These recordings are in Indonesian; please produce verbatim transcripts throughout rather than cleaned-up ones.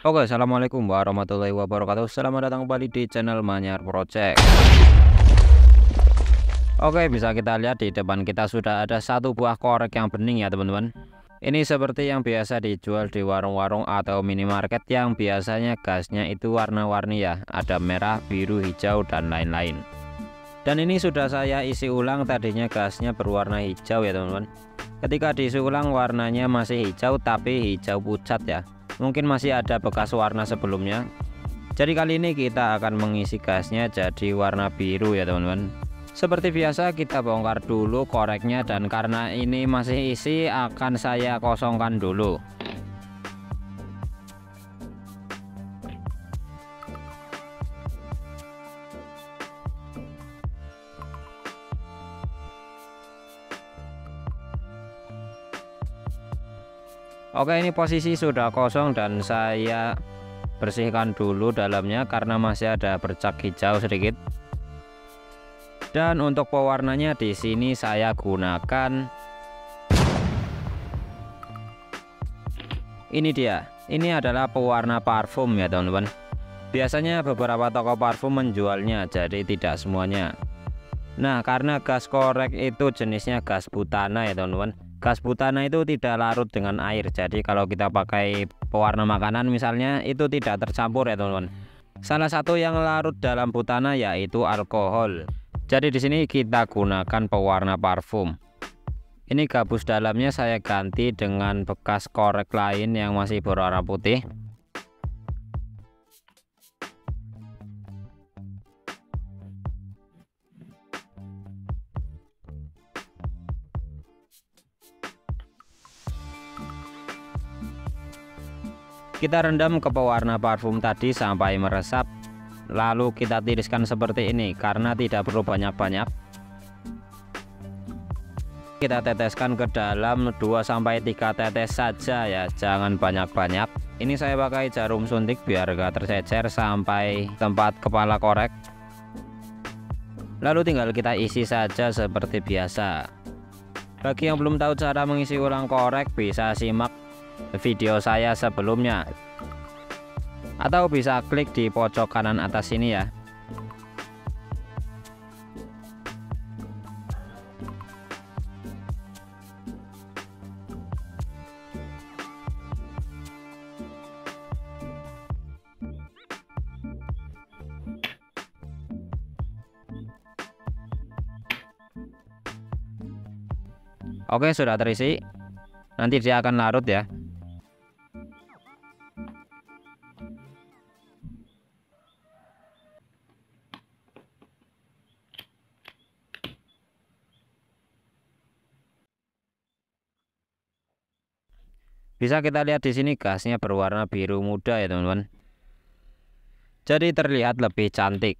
Oke, assalamualaikum warahmatullahi wabarakatuh. Selamat datang kembali di channel Manyar Project. Oke, bisa kita lihat di depan kita sudah ada satu buah korek yang bening ya teman-teman. Ini seperti yang biasa dijual di warung-warung atau minimarket yang biasanya gasnya itu warna-warni ya, ada merah, biru, hijau dan lain-lain. Dan ini sudah saya isi ulang, tadinya gasnya berwarna hijau ya teman-teman. Ketika diisi ulang warnanya masih hijau tapi hijau pucat ya. Mungkin masih ada bekas warna sebelumnya. Jadi kali ini kita akan mengisi gasnya jadi warna biru ya teman-teman. Seperti biasa kita bongkar dulu koreknya, dan karena ini masih isi akan saya kosongkan dulu. Oke, ini posisi sudah kosong dan saya bersihkan dulu dalamnya karena masih ada bercak hijau sedikit. Dan untuk pewarnanya di sini saya gunakan ini dia. Ini adalah pewarna parfum ya teman-teman. Biasanya beberapa toko parfum menjualnya, jadi tidak semuanya. Nah, karena gas korek itu jenisnya gas butana ya teman-teman. Gas butana itu tidak larut dengan air, jadi kalau kita pakai pewarna makanan misalnya itu tidak tercampur ya teman-teman. Salah satu yang larut dalam butana yaitu alkohol. Jadi di sini kita gunakan pewarna parfum. Ini gabus dalamnya saya ganti dengan bekas korek lain yang masih berwarna putih. Kita rendam ke pewarna parfum tadi sampai meresap, lalu kita tiriskan seperti ini karena tidak perlu banyak-banyak. Kita teteskan ke dalam dua sampai tiga tetes saja ya, jangan banyak-banyak. Ini saya pakai jarum suntik biar gak tercecer sampai tempat kepala korek. Lalu tinggal kita isi saja seperti biasa. Bagi yang belum tahu cara mengisi ulang korek bisa simak video saya sebelumnya, atau bisa klik di pojok kanan atas ini ya. Oke, sudah terisi. Nanti dia akan larut ya. Bisa kita lihat di sini gasnya berwarna biru muda ya teman-teman. Jadi terlihat lebih cantik.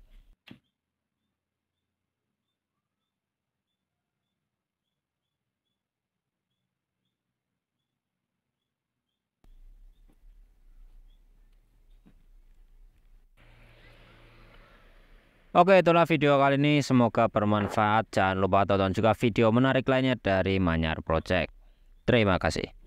Oke, itulah video kali ini, semoga bermanfaat. Jangan lupa tonton juga video menarik lainnya dari Manyar Project. Terima kasih.